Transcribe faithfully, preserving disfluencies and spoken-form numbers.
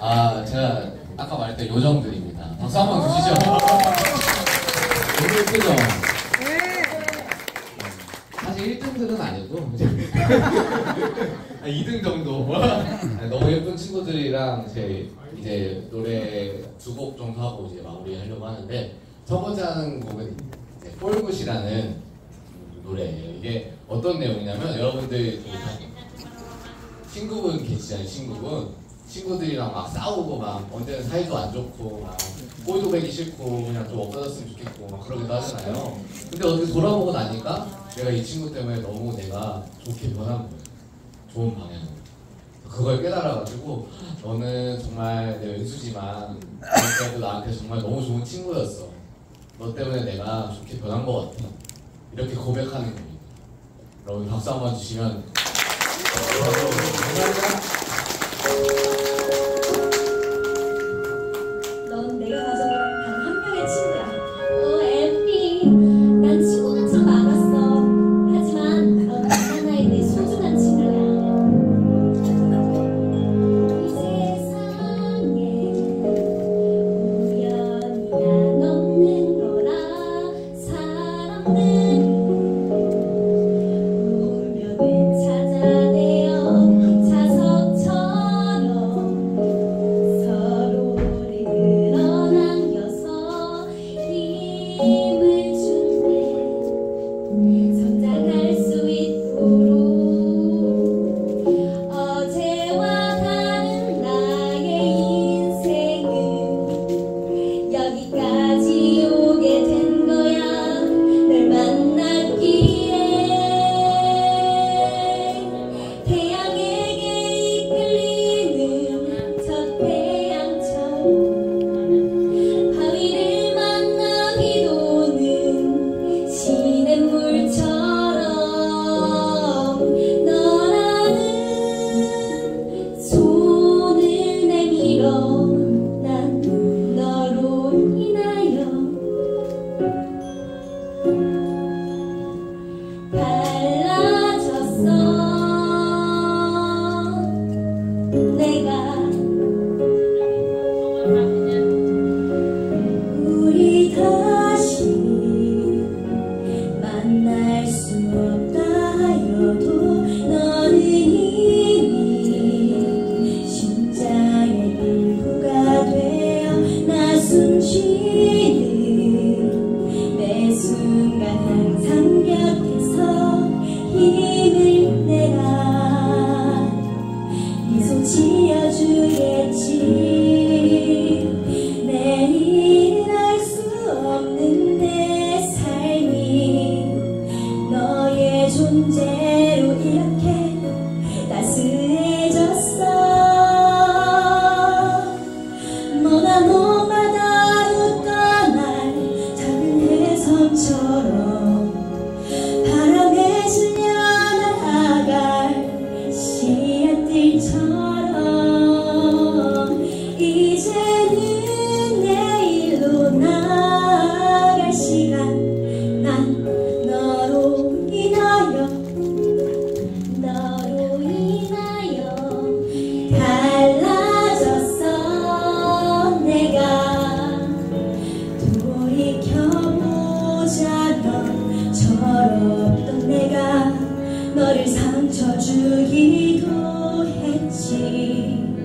아, 제가 아까 말했던 요정들입니다. 박수 한번 주시죠. 너무 예쁘죠? 네. 사실 일 등들은 아니고 이 등 정도. 너무 예쁜 친구들이랑 이제, 이제 노래 두 곡 정도 하고 이제 마무리하려고 하는데, 첫 번째 하는 곡은 이제 폴굿이라는 노래예요. 이게 어떤 내용이냐면, 여러분들 친구분 계시잖아요. 친구분 친구들이랑 막 싸우고 막 언제는 사이도 안 좋고 막 꼴도 보기 싫고 그냥 좀 없어졌으면 좋겠고 막 그러기도 하잖아요. 근데 어떻게 돌아보고 나니까 내가 이 친구 때문에 너무 내가 좋게 변한 거예요. 좋은 방향으로. 그걸 깨달아가지고, 너는 정말 내 왼수지만 그래도 나한테 정말 너무 좋은 친구였어. 너 때문에 내가 좋게 변한 것 같아. 이렇게 고백하는 겁니다. 여러분 박수 한번 주시면 넌 내가 가져온 단 한 명의 친구야. 오 엠피, 난 친구같이 막았어. 하지만 넌 하나의 내 소중한 친구야. 이 세상에 우연이야 넘는 거라. 사람들 너를 상처 주기도 했지.